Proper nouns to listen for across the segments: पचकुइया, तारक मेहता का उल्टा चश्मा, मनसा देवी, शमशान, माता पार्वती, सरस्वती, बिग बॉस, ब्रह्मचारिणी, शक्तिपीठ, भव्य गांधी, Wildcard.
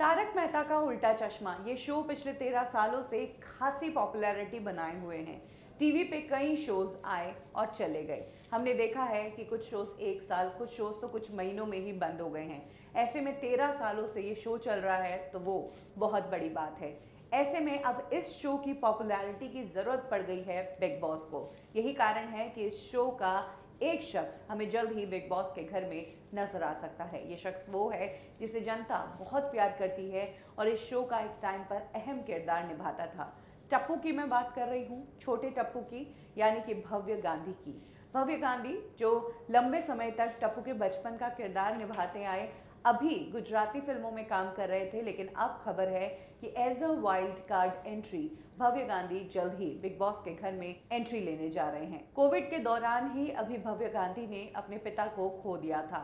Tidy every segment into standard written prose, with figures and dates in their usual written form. तारक मेहता का उल्टा चश्मा, ये शो पिछले 13 सालों से खासी पॉपुलैरिटी बनाए हुए हैं। टीवी पे कई शोज़ आए और चले गए। हमने देखा है कि कुछ शोज़ एक साल, कुछ शोज़ तो कुछ महीनों में ही बंद हो गए हैं। ऐसे में 13 सालों से ये शो चल रहा है तो वो बहुत बड़ी बात है। ऐसे में अब इस शो की पॉपुलैरिटी की ज़रूरत पड़ गई है बिग बॉस को। यही कारण है कि इस शो का एक शख्स हमें जल्द ही बिग बॉस के घर में नजर आ सकता है। ये शख्स वो है जिसे जनता बहुत प्यार करती है और इस शो का एक टाइम पर अहम किरदार निभाता था। टप्पू की मैं बात कर रही हूँ, छोटे टप्पू की, यानी कि भव्य गांधी की। भव्य गांधी जो लंबे समय तक टप्पू के बचपन का किरदार निभाते आए, अभी गुजराती फिल्मों में काम कर रहे थे, लेकिन अब खबर है कि as a wild card entry भव्य गांधी जल्द ही बिग बॉस के घर में एंट्री लेने जा रहे हैं। कोविड के दौरान ही अभी भव्य गांधी ने अपने पिता को खो दिया था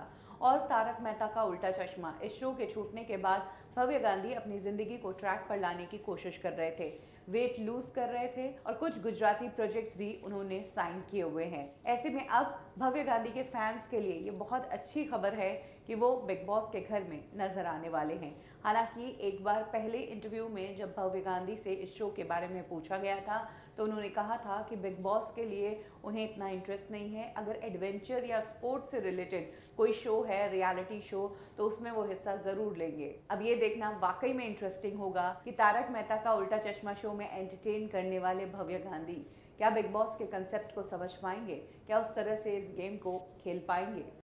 और तारक मेहता का उल्टा चश्मा इस शो के छूटने के बाद भव्य गांधी अपनी ज़िंदगी को ट्रैक पर लाने की कोशिश कर रहे थे। वेट लूज कर रहे थे और कुछ गुजराती प्रोजेक्ट्स भी उन्होंने साइन किए हुए हैं। ऐसे में अब भव्य गांधी के फैंस के लिए ये बहुत अच्छी खबर है कि वो बिग बॉस के घर में नजर आने वाले हैं। हालांकि एक बार पहले इंटरव्यू में जब भव्य गांधी से इस शो के बारे में पूछा गया था तो उन्होंने कहा था कि बिग बॉस के लिए उन्हें इतना इंटरेस्ट नहीं है। अगर एडवेंचर या स्पोर्ट्स से रिलेटेड कोई शो है, रियलिटी शो, तो उसमें वो हिस्सा ज़रूर लेंगे। अब ये देखना वाकई में इंटरेस्टिंग होगा कि तारक मेहता का उल्टा चश्मा शो में एंटरटेन करने वाले भव्य गांधी क्या बिग बॉस के कंसेप्ट को समझ पाएंगे, क्या उस तरह से इस गेम को खेल पाएंगे।